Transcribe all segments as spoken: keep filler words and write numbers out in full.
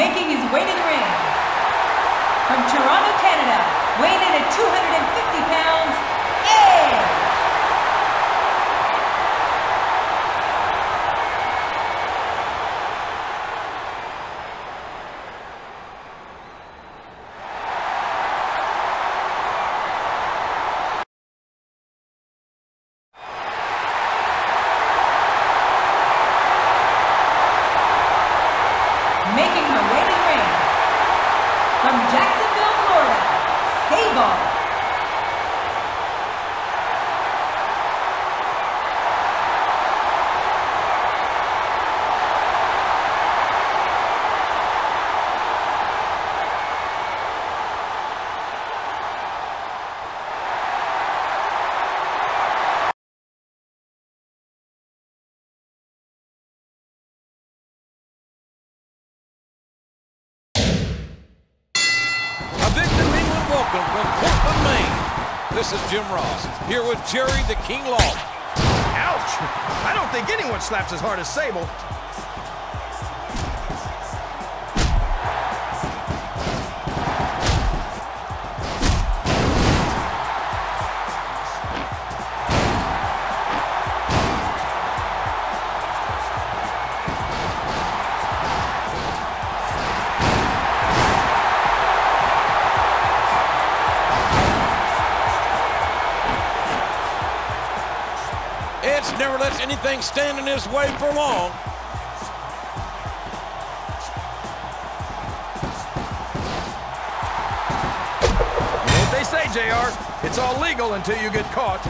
making his way to the ring. From Toronto, Canada, weighing in at two hundred fifty pounds, Edge. Making her way to the ring, from Jacksonville, Florida, Sable. This is Jim Ross, here with Jerry the King Law. Ouch! I don't think anyone slaps as hard as Sable. Edge never lets anything stand in his way for long. You know what they say, J R? It's all legal until you get caught.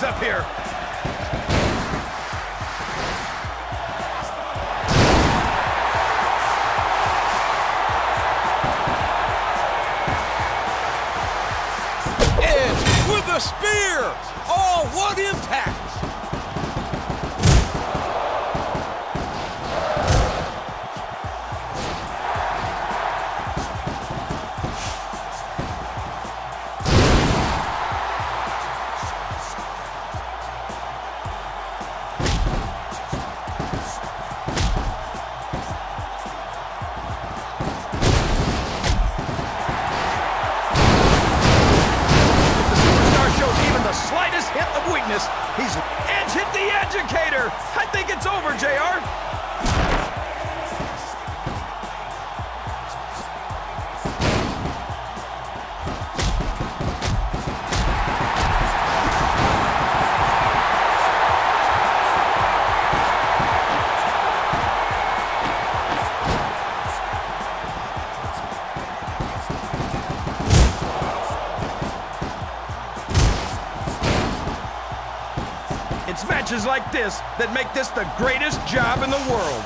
Up here. Edge with the spear. Oh, what impact! He's Edge hit the educator. I think it's over, J R. It's matches like this that make this the greatest job in the world.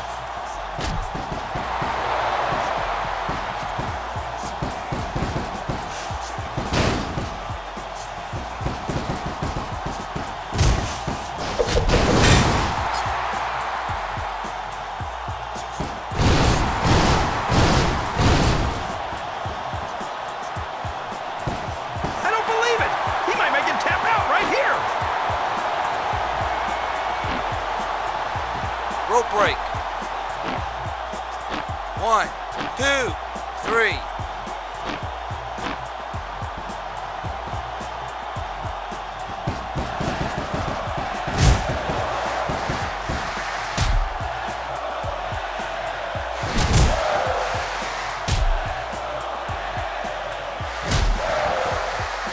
I don't believe it. He might make him tap out right here. Rope break. One, two, three.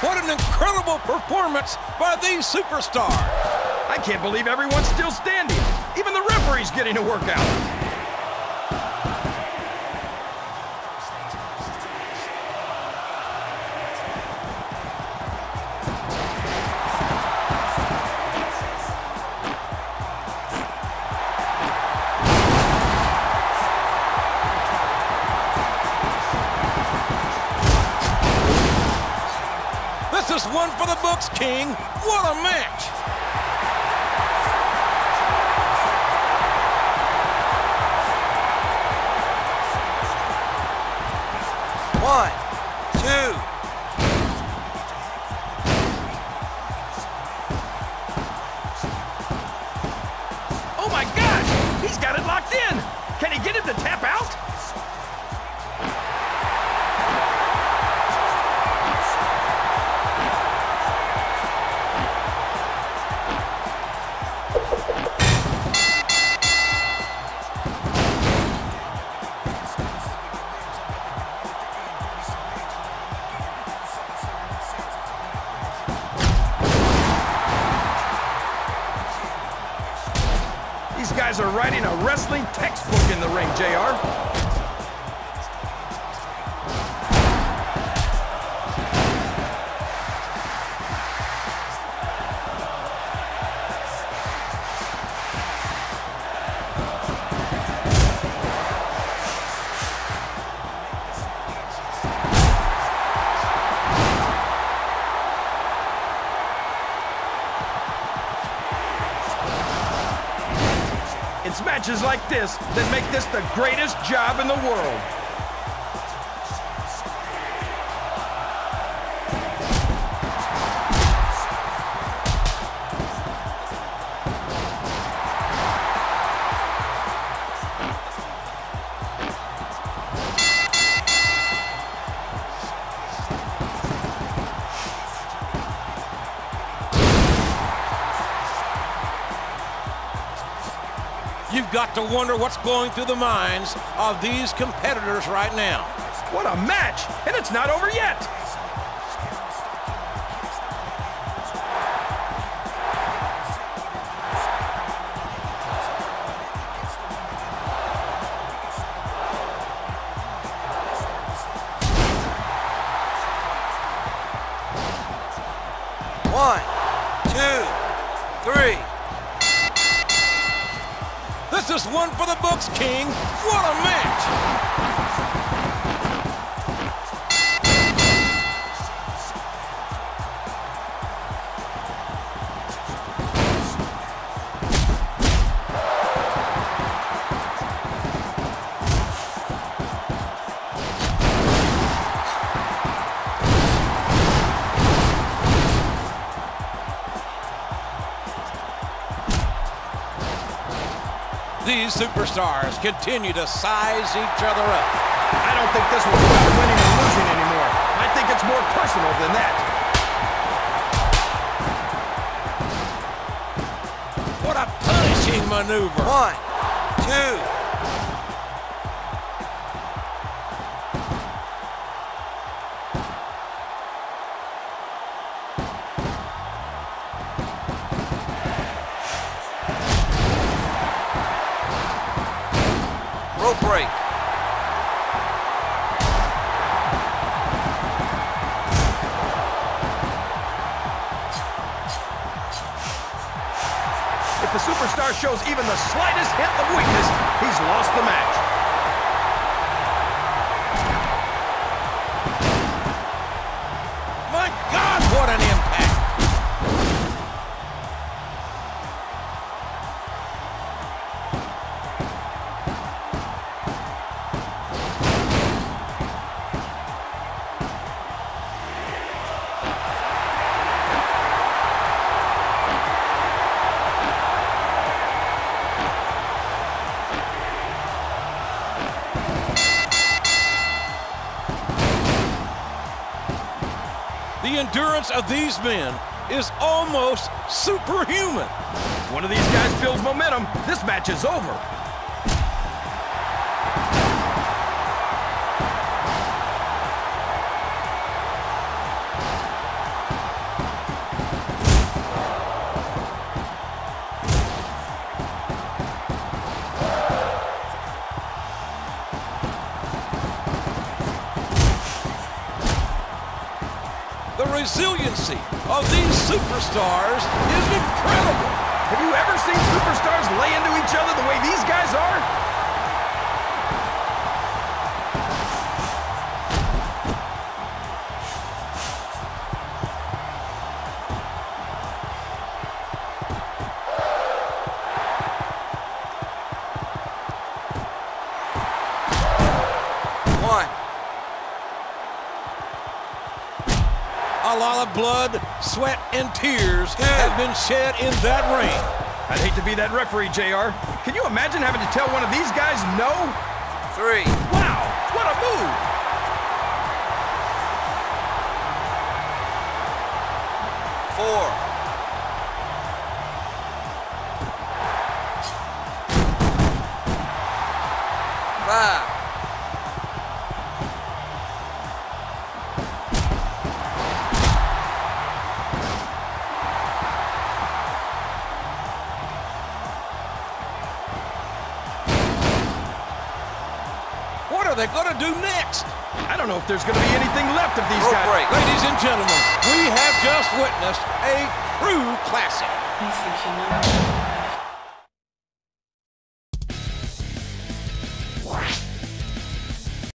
What an incredible performance by these superstars. I can't believe everyone's still standing. Even the referee's getting a workout. There's one for the books, King. What a match! One, two. Oh my gosh! He's got it locked in! Can he get him to tap out? These guys are writing a wrestling textbook in the ring, J R. It's matches like this that make this the greatest job in the world. You've got to wonder what's going through the minds of these competitors right now. What a match! And it's not over yet! One, two, three. This is one for the books, King. What a match! These superstars continue to size each other up. I don't think this one's about winning and losing anymore. I think it's more personal than that. What a punishing maneuver. One, two. Break. If the superstar shows even the slightest hint of weakness, he's lost the match. My God, what an impact! The endurance of these men is almost superhuman. One of these guys builds momentum. This match is over. The resiliency of these superstars is incredible. Have you ever seen superstars lay into each other the way these guys are? A lot of blood, sweat, and tears have been shed in that ring. I'd hate to be that referee, J R. Can you imagine having to tell one of these guys no? Three. Wow, what a move! Four. Five. What are they going to do next? I don't know if there's going to be anything left of these guys. Break. Ladies and gentlemen, we have just witnessed a true classic.